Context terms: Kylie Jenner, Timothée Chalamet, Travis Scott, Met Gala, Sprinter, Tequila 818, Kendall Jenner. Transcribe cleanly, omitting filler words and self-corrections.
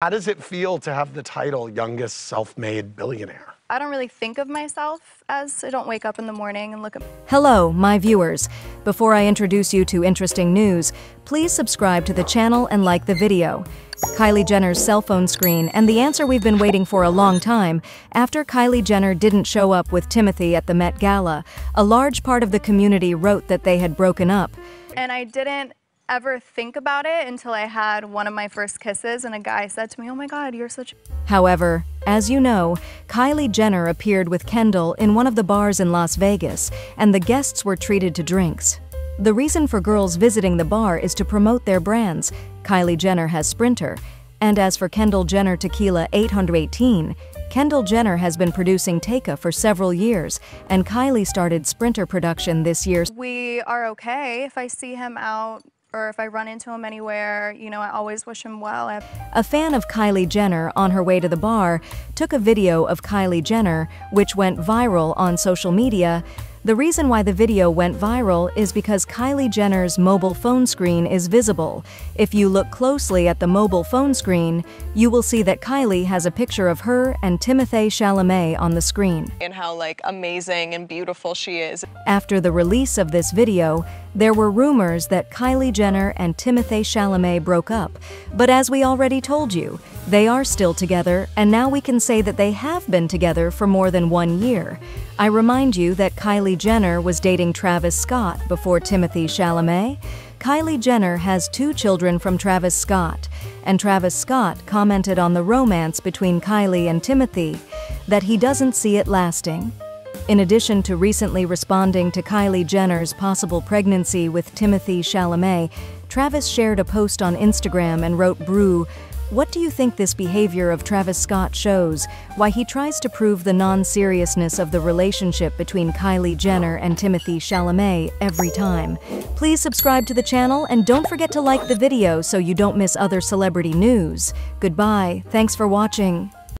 How does it feel to have the title youngest self-made billionaire? I don't really think of myself as I don't wake up in the morning and look at... Hello, my viewers. Before I introduce you to interesting news, please subscribe to the channel and like the video. Kylie Jenner's cell phone screen and the answer we've been waiting for a long time after Kylie Jenner didn't show up with Timothée at the Met Gala. A large part of the community wrote that they had broken up. And I didn't ever think about it until I had one of my first kisses and a guy said to me, "Oh my God, you're such..." However, as you know, Kylie Jenner appeared with Kendall in one of the bars in Las Vegas, and the guests were treated to drinks. The reason for girls visiting the bar is to promote their brands. Kylie Jenner has Sprinter, and as for Kendall Jenner Tequila 818, Kendall Jenner has been producing Tequila for several years, and Kylie started Sprinter production this year. We are okay. If I see him out, or if I run into him anywhere, you know, I always wish him well. A fan of Kylie Jenner on her way to the bar took a video of Kylie Jenner, which went viral on social media. The reason why the video went viral is because Kylie Jenner's mobile phone screen is visible. If you look closely at the mobile phone screen, you will see that Kylie has a picture of her and Timothée Chalamet on the screen. And how, like, amazing and beautiful she is. After the release of this video, there were rumors that Kylie Jenner and Timothée Chalamet broke up. But as we already told you, they are still together, and now we can say that they have been together for more than 1 year. I remind you that Kylie Jenner was dating Travis Scott before Timothée Chalamet. Kylie Jenner has 2 children from Travis Scott, and Travis Scott commented on the romance between Kylie and Timothée that he doesn't see it lasting. In addition to recently responding to Kylie Jenner's possible pregnancy with Timothée Chalamet, Travis shared a post on Instagram and wrote, "Brew, what do you think this behavior of Travis Scott shows? Why he tries to prove the non-seriousness of the relationship between Kylie Jenner and Timothée Chalamet every time." Please subscribe to the channel and don't forget to like the video so you don't miss other celebrity news. Goodbye, thanks for watching.